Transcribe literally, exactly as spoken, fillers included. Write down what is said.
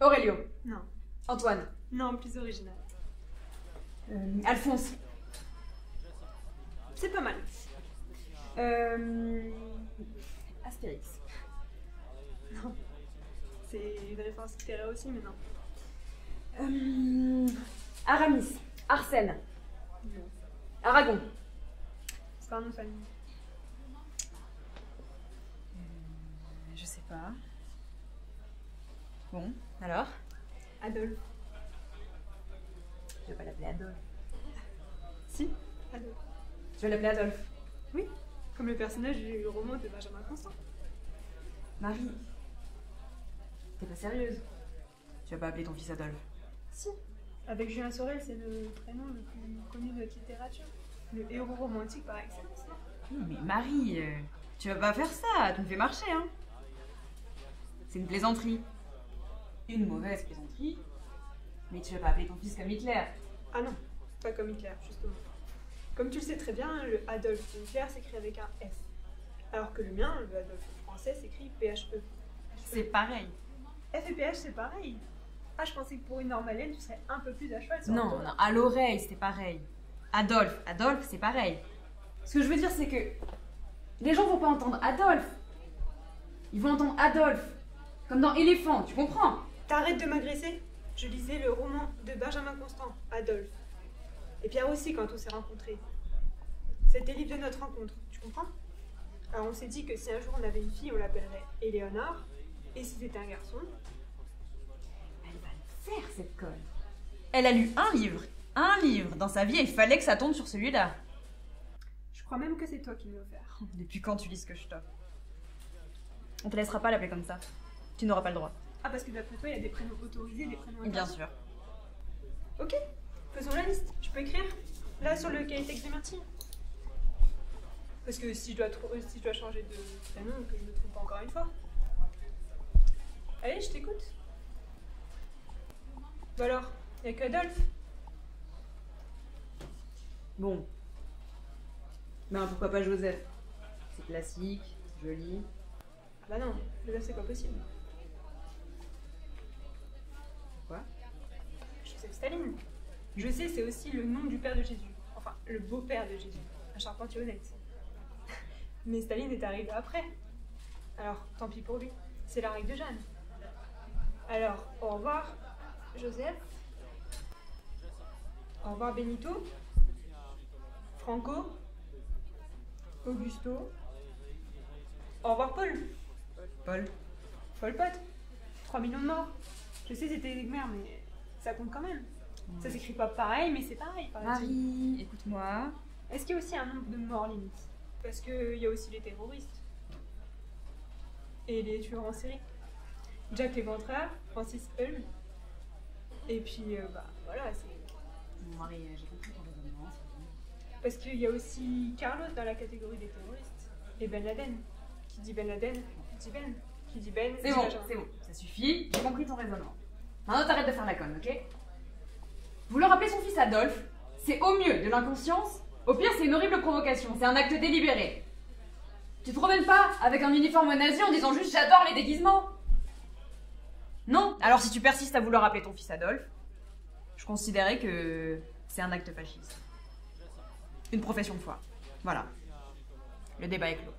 Aurélio. Non. Antoine. Non, plus original. Euh, Alphonse. C'est pas mal. Euh... Astérix. Non. C'est une référence littéraire aussi, mais non. Euh... Aramis. Arsène. Non. Aragon. C'est pas un nom de famille. Je sais pas. Bon, alors Adolphe. Je vais pas l'appeler Adolphe. Si, Adolphe. Je vais l'appeler Adolphe. Oui, comme le personnage du roman de Benjamin Constant. Marie, t'es pas sérieuse. Tu vas pas appeler ton fils Adolphe. Si, avec Julien Sorel, c'est le prénom le plus connu de notre littérature. Le héros romantique par excellence, non? Mais Marie, euh, tu vas pas faire ça, tu me fais marcher, hein. C'est une plaisanterie. Une mauvaise plaisanterie. Mais tu vas pas appeler ton fils comme Hitler. Ah non, pas comme Hitler, justement. Comme tu le sais très bien, le Adolf Hitler s'écrit avec un F. Alors que le mien, le Adolf français, s'écrit P H E. C'est pareil. F et P H, c'est pareil. Ah, je pensais que pour une normalienne, tu serais un peu plus à cheval sur le Non, non, à l'oreille, c'était pareil. Adolphe, Adolphe, c'est pareil. Ce que je veux dire, c'est que les gens vont pas entendre Adolphe. Ils vont entendre Adolphe. Comme dans Éléphant, tu comprends? T'arrêtes de m'agresser. Je lisais le roman de Benjamin Constant, Adolphe. Et Pierre aussi, quand on s'est rencontrés. C'était libre de notre rencontre, tu comprends? Alors on s'est dit que si un jour on avait une fille, on l'appellerait Eleonore. Et si c'était un garçon... Elle va le faire, cette conne. Elle a lu un livre. Un livre dans sa vie, il fallait que ça tombe sur celui-là. Je crois même que c'est toi qui me l'as offert. Depuis quand tu lis ce que je t'offre? On te laissera pas l'appeler comme ça. Tu n'auras pas le droit. Ah, parce que d'après toi, il y a des prénoms autorisés, des prénoms interdits. Bien sûr. Ok, faisons la liste. Je peux écrire là sur le cahier texte de Martin. Parce que si je dois, si je dois changer de prénom, que je ne me trompe pas encore une fois. Allez, je t'écoute. Bah alors, il n'y a qu'Adolphe. Bon. Ben pourquoi pas Joseph? C'est classique, joli. Ah bah non, Joseph c'est pas possible. Pourquoi? Joseph Staline. Je sais, c'est aussi le nom du père de Jésus. Enfin, le beau-père de Jésus. Un charpentier honnête. Mais Staline est arrivé après. Alors, tant pis pour lui. C'est la règle de Jeanne. Alors, au revoir, Joseph. Au revoir, Benito. Franco, Augusto, au revoir Paul. Paul. Paul Pot. trois millions de morts. Je sais c'était des mères, mais ça compte quand même. Mmh. Ça s'écrit pas pareil, mais c'est pareil. Par Marie, écoute-moi. Est-ce qu'il y a aussi un nombre de morts limite? Parce qu'il y a aussi les terroristes. Et les tueurs en série. Jack l'éventreur, Francis Hull. Et puis, euh, bah voilà, c'est... Marie, j'ai compris ton raisonnement. Parce qu'il y a aussi Carlos dans la catégorie des terroristes. Et Ben Laden. Qui dit Ben Laden, qui dit Ben. Qui dit Ben, c'est bon, c'est bon. Ça suffit, j'ai compris ton raisonnement. Maintenant, t'arrêtes de faire la conne, ok? Vouloir appeler son fils Adolphe, c'est au mieux de l'inconscience, au pire, c'est une horrible provocation, c'est un acte délibéré. Tu te promènes pas avec un uniforme nazi en disant juste j'adore les déguisements? Non? Alors, si tu persistes à vouloir appeler ton fils Adolphe, je considérais que c'est un acte fasciste. Une profession de foi. Voilà. Le débat est clos.